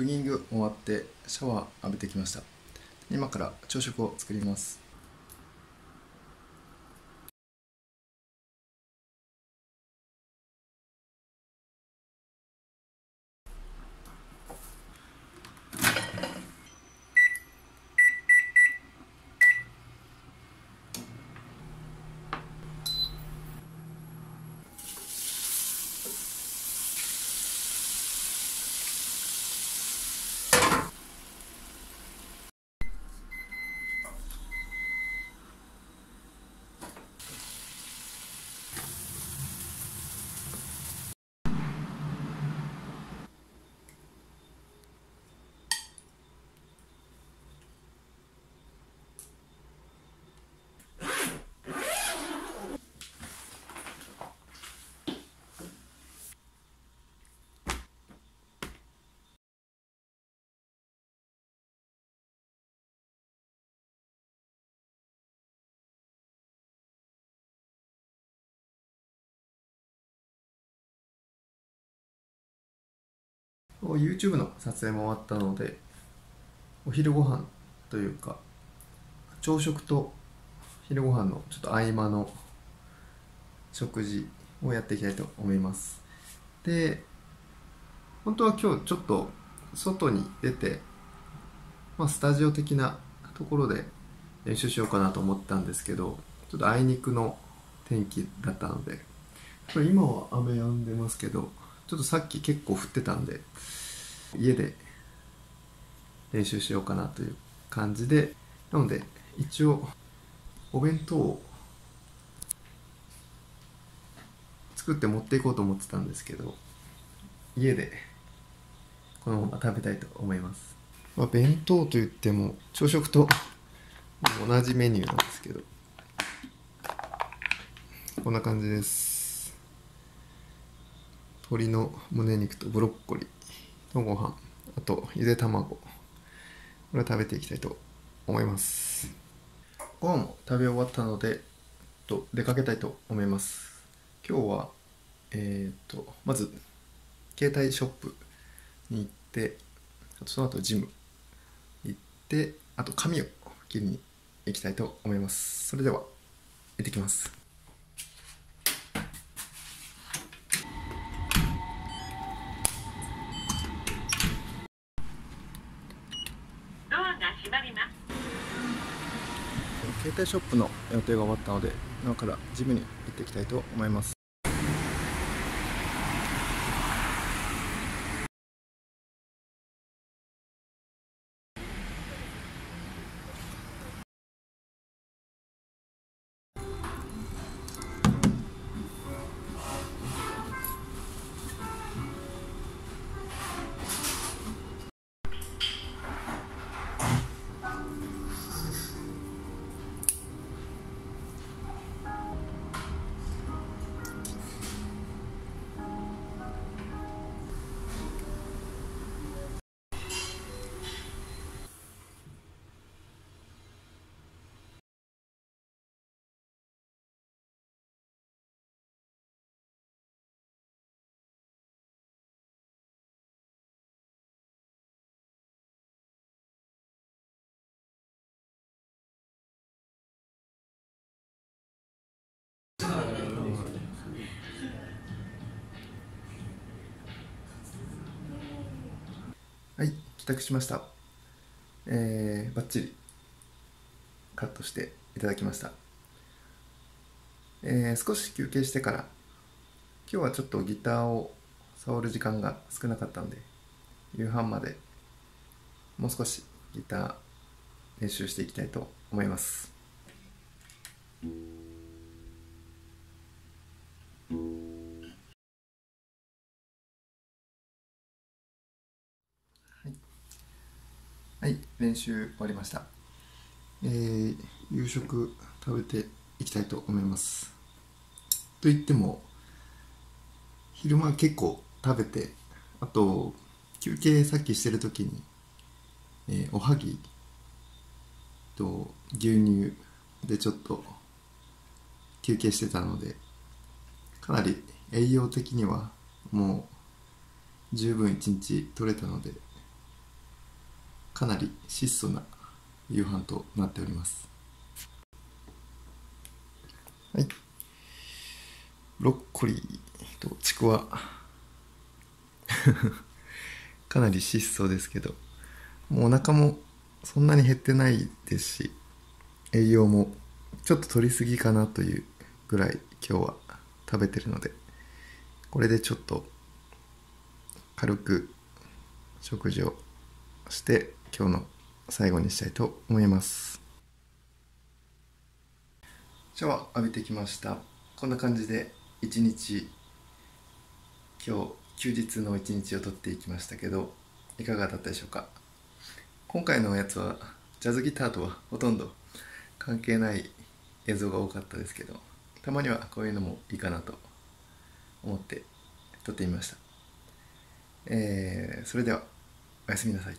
ジョギング終わってシャワー浴びてきました。今から朝食を作ります。YouTube の撮影も終わったので、お昼ご飯というか朝食と昼ご飯のちょっと合間の食事をやっていきたいと思います。で、本当は今日ちょっと外に出て、スタジオ的なところで練習しようかなと思ったんですけど、ちょっとあいにくの天気だったので、今は雨止んでますけど、ちょっとさっき結構降ってたんで、家で練習しようかなという感じで、なので一応お弁当を作って持っていこうと思ってたんですけど、家でこのまま食べたいと思います。弁当といっても朝食と同じメニューなんですけど、こんな感じです。鶏の胸肉とブロッコリーとご飯、あとゆで卵、これを食べていきたいと思います。ご飯も食べ終わったので出かけたいと思います。今日はまず携帯ショップに行って、あとその後ジム行って、あと髪を切りに行きたいと思います。それでは行ってきます。携帯ショップの予定が終わったので、今からジムに行っていきたいと思います。はい、帰宅しました。バッチリカットしていただきました。少し休憩してから、今日はちょっとギターを触る時間が少なかったので、夕飯までもう少しギター練習していきたいと思います。はい、練習終わりました。夕食食べていきたいと思います。と言っても、昼間結構食べて、あと休憩さっきしてる時に、おはぎと牛乳でちょっと休憩してたので、かなり栄養的にはもう十分一日取れたので、かなり質素な夕飯となっております。はい、ブロッコリーとちくわかなり質素ですけど、もうお腹もそんなに減ってないですし、栄養もちょっと取りすぎかなというぐらい今日は食べてるので、これでちょっと軽く食事をして今日の最後にしたいと思います。シャワー浴びてきました。こんな感じで一日、今日休日の一日をとっていきましたけど、いかがだったでしょうか。今回のやつはジャズギターとはほとんど関係ない映像が多かったですけど、たまにはこういうのもいいかなと思って撮ってみました。それではおやすみなさい。